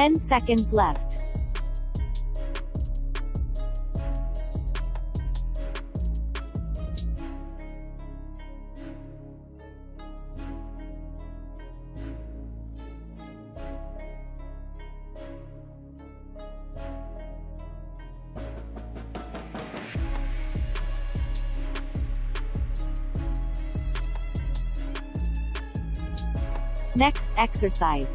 10 seconds left. Next exercise.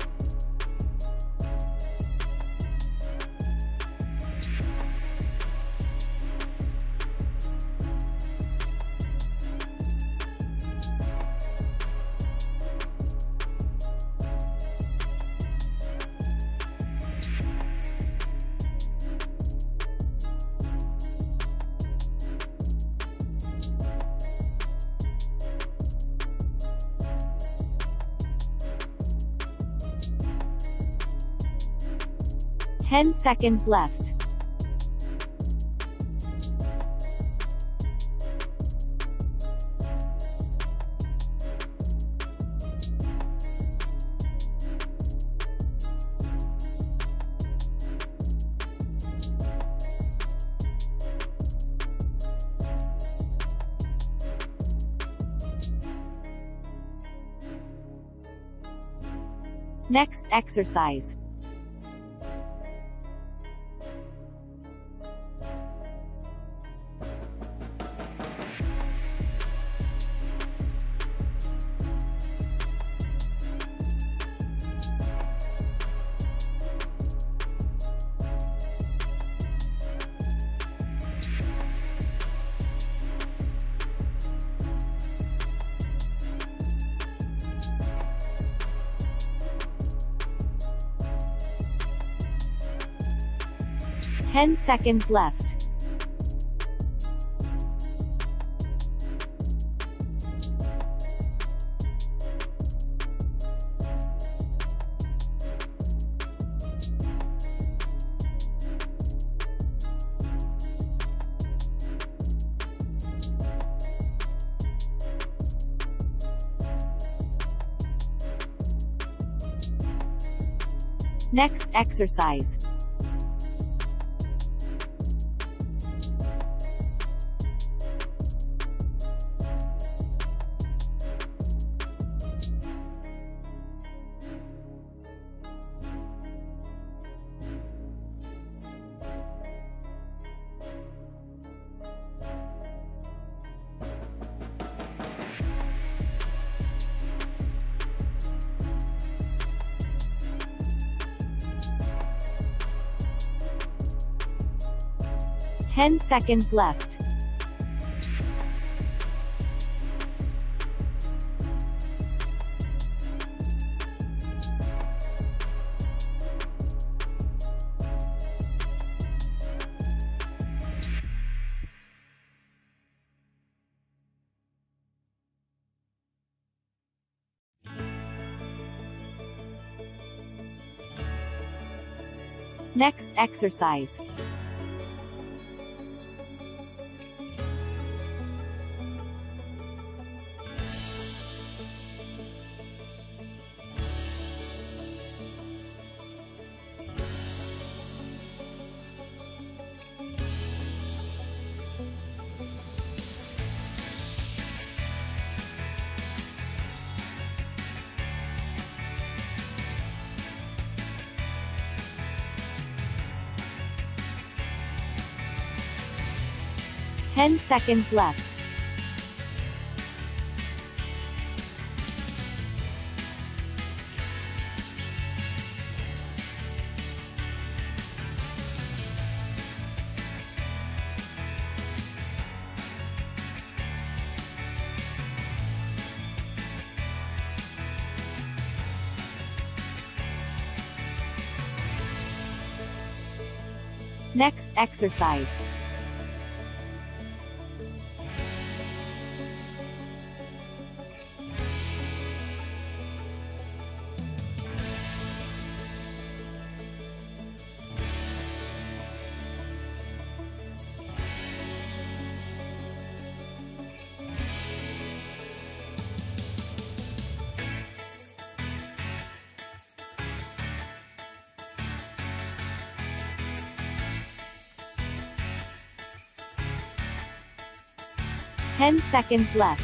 Ten seconds left. Next exercise. Ten seconds left. Next exercise. 10 seconds left. Next exercise. Ten seconds left. Next exercise. 10 seconds left.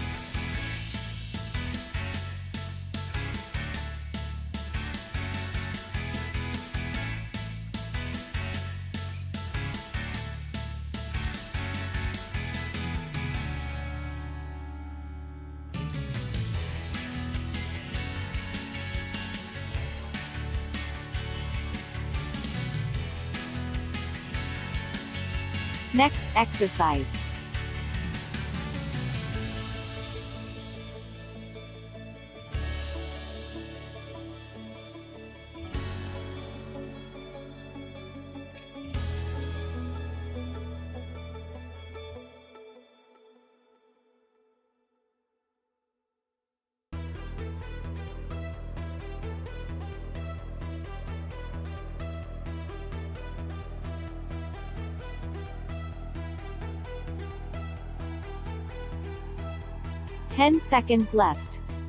10 seconds. Next exercise. Ten seconds left. 10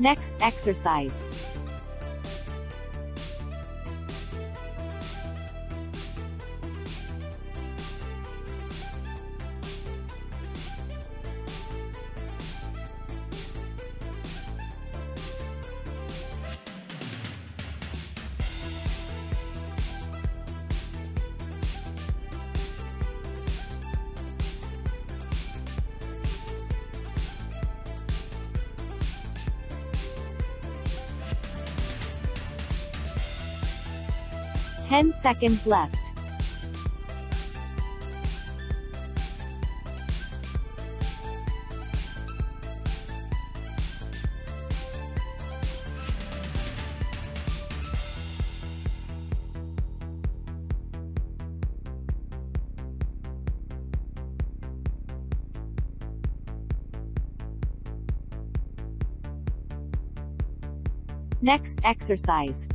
seconds. Next exercise. Ten seconds left. 10 seconds. Next exercise.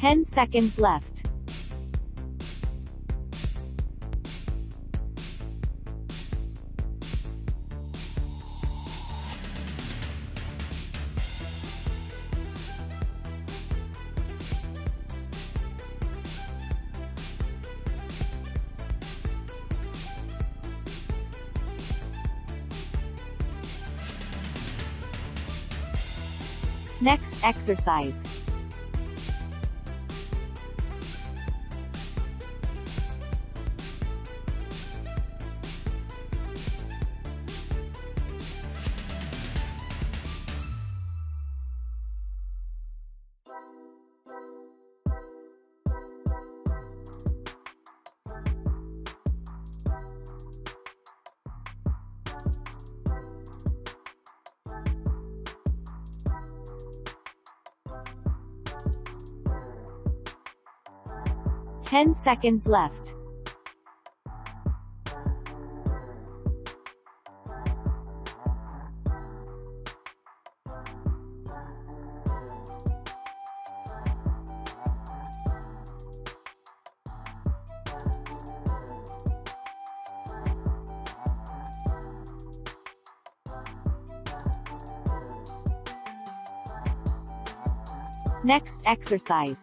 Ten seconds left. 10 seconds. Next exercise. Ten seconds left. 10 seconds. Next exercise.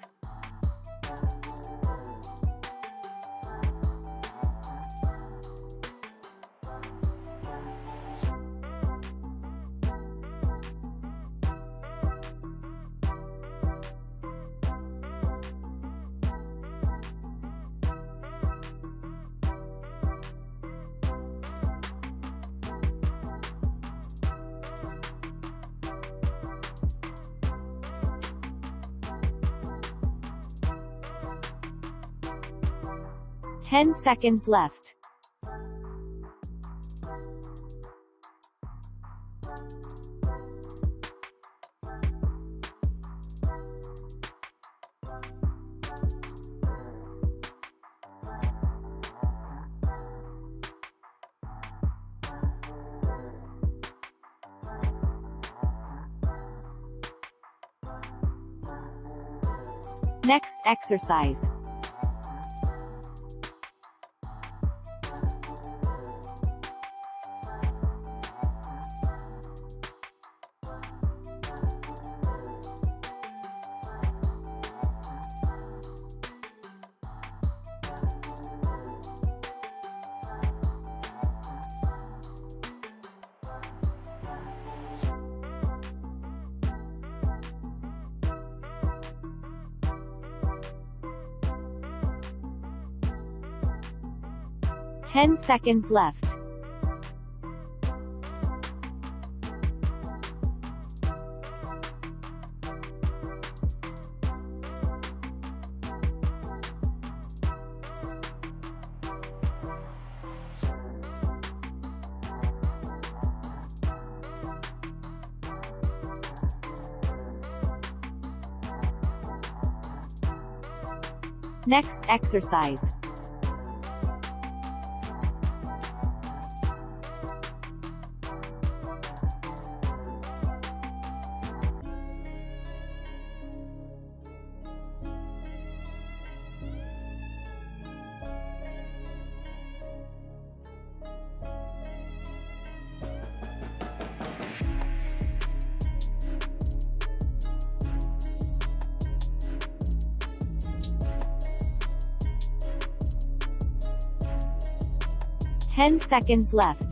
10 seconds left. Next exercise. Ten seconds left. Next exercise. Ten seconds left.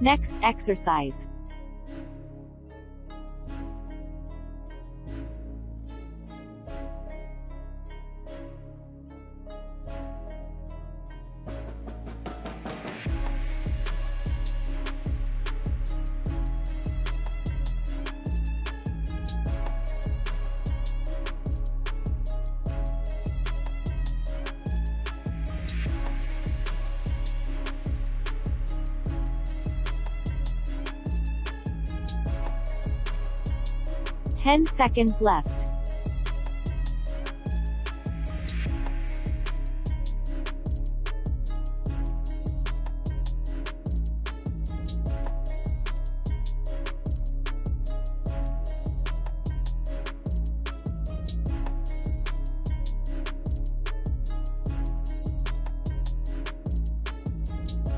Next exercise. Ten seconds left.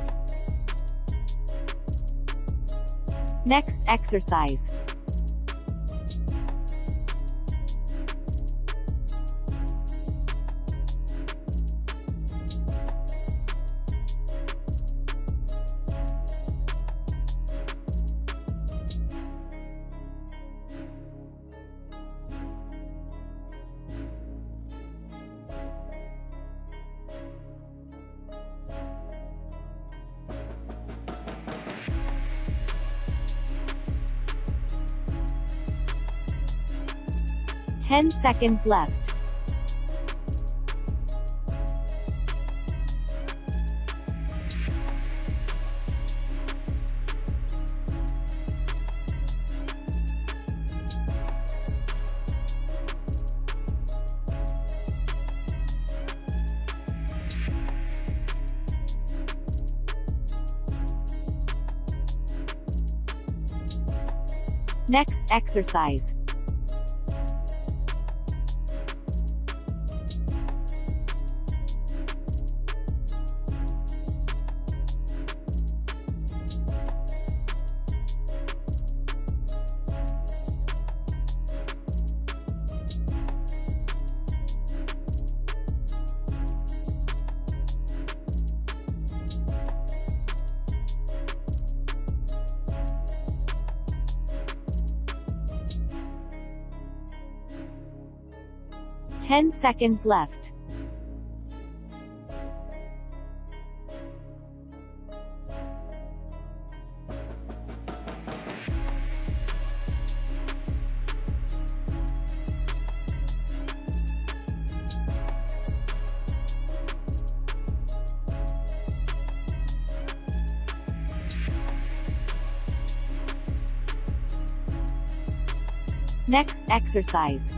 Next exercise. Ten seconds left. Next exercise. 10 seconds left. Next exercise.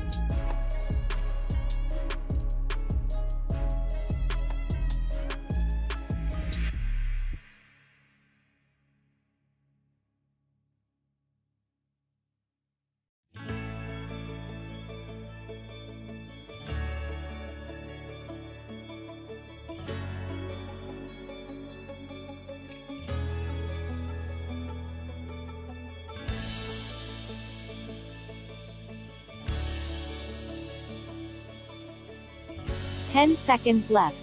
Ten seconds left.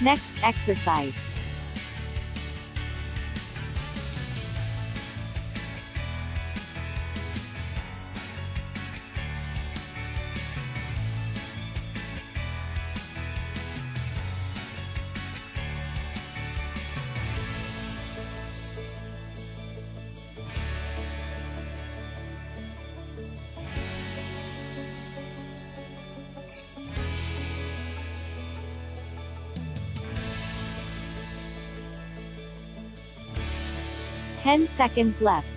Next exercise. Ten seconds left.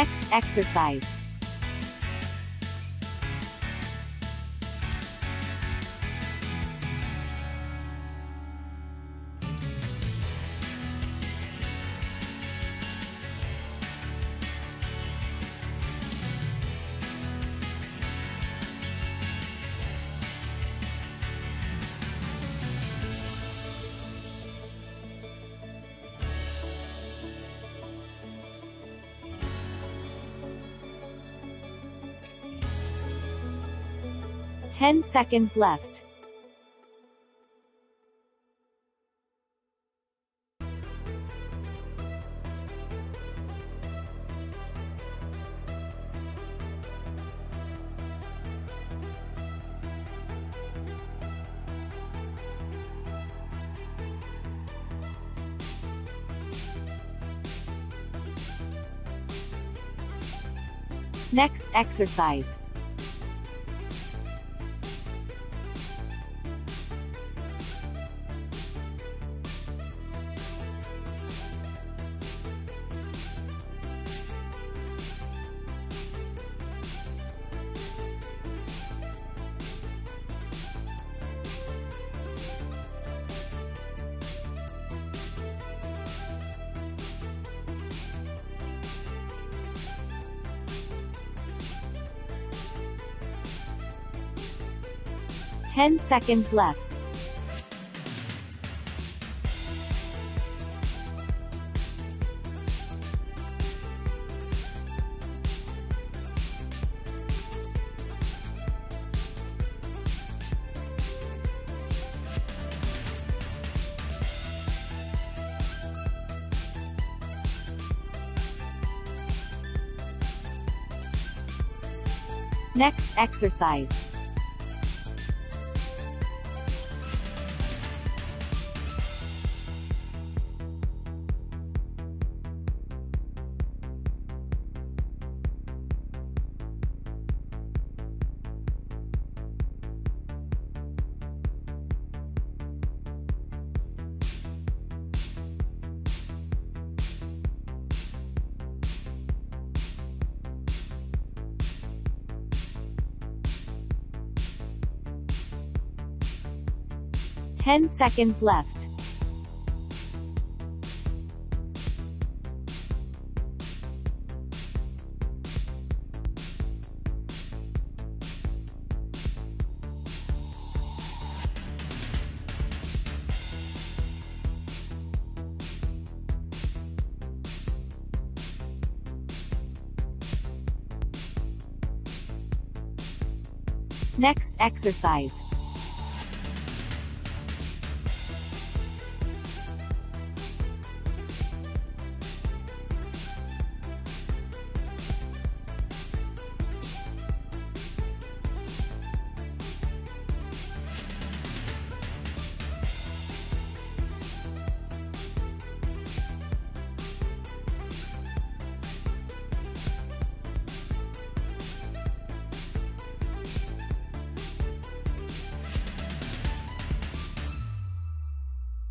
Next exercise. Ten seconds left. Next exercise. Ten seconds left. Next exercise. 10 seconds left. Next exercise. .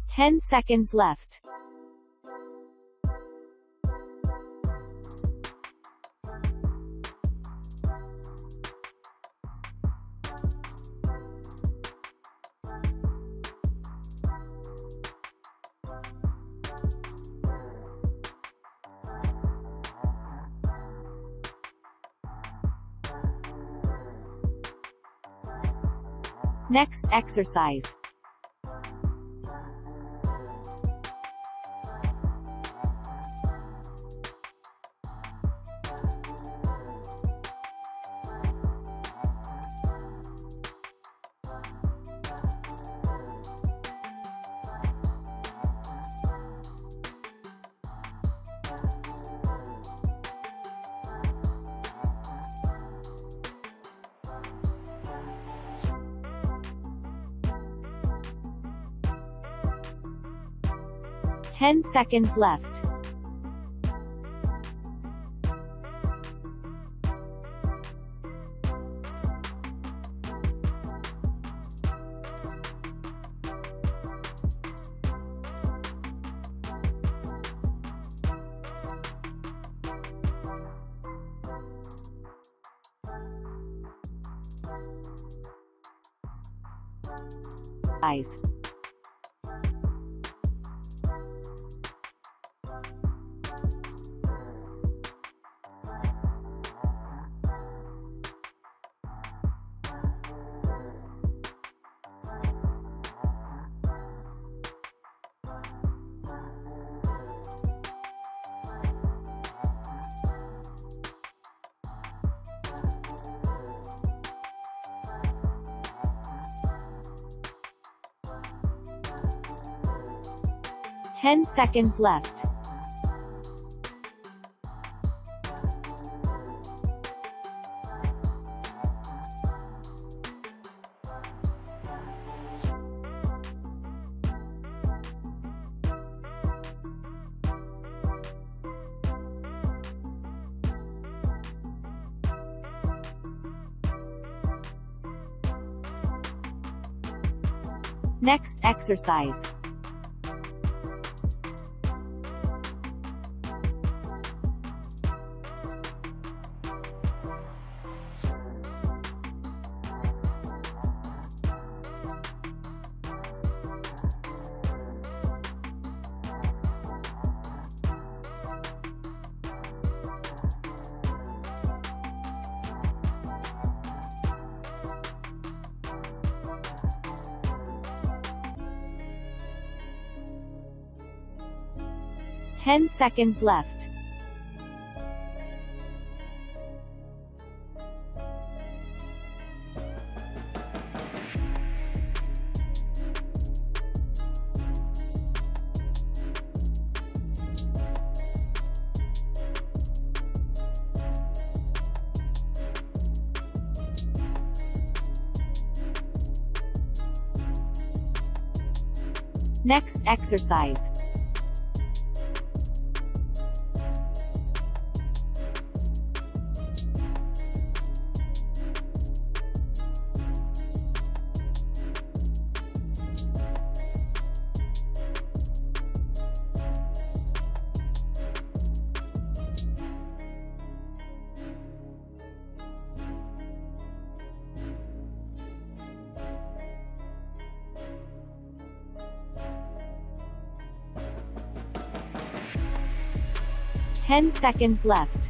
10 seconds left. Next exercise. . 10 seconds left. 10 seconds left. Next exercise. . 10 seconds left. Next exercise. 10 seconds left.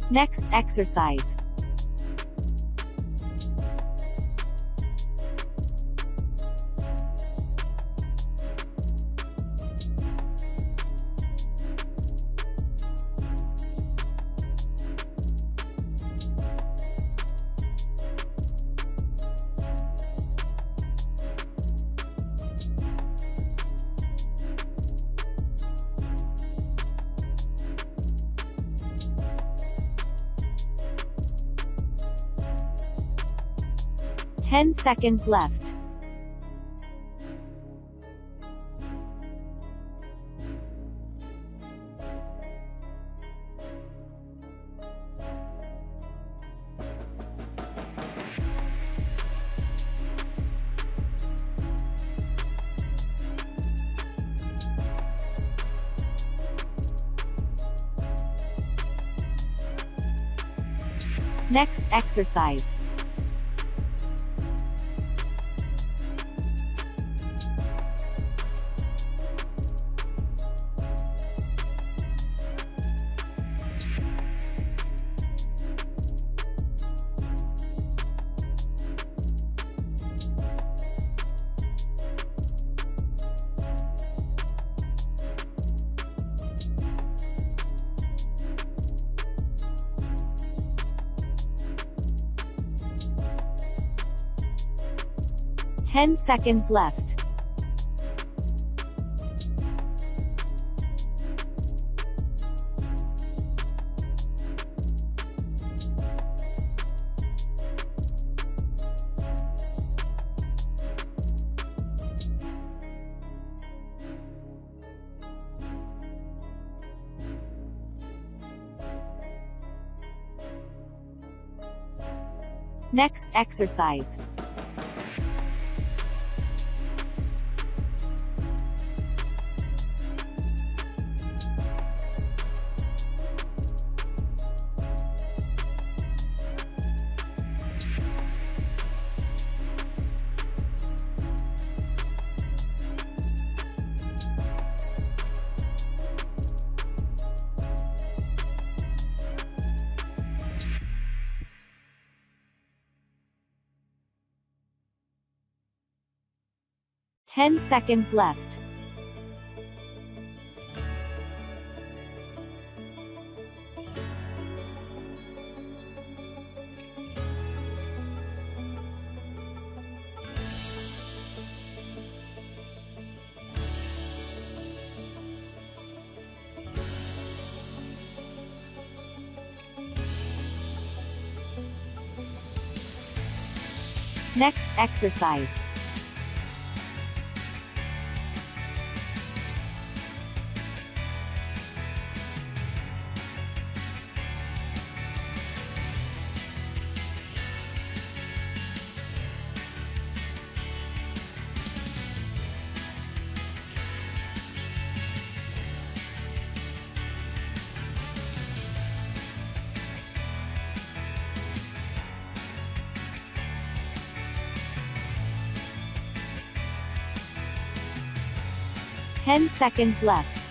10. Next exercise. Ten seconds left. 10. Next exercise.10 seconds left. 10. Next exercise. Ten seconds left. 10. Next exercise. Ten seconds left.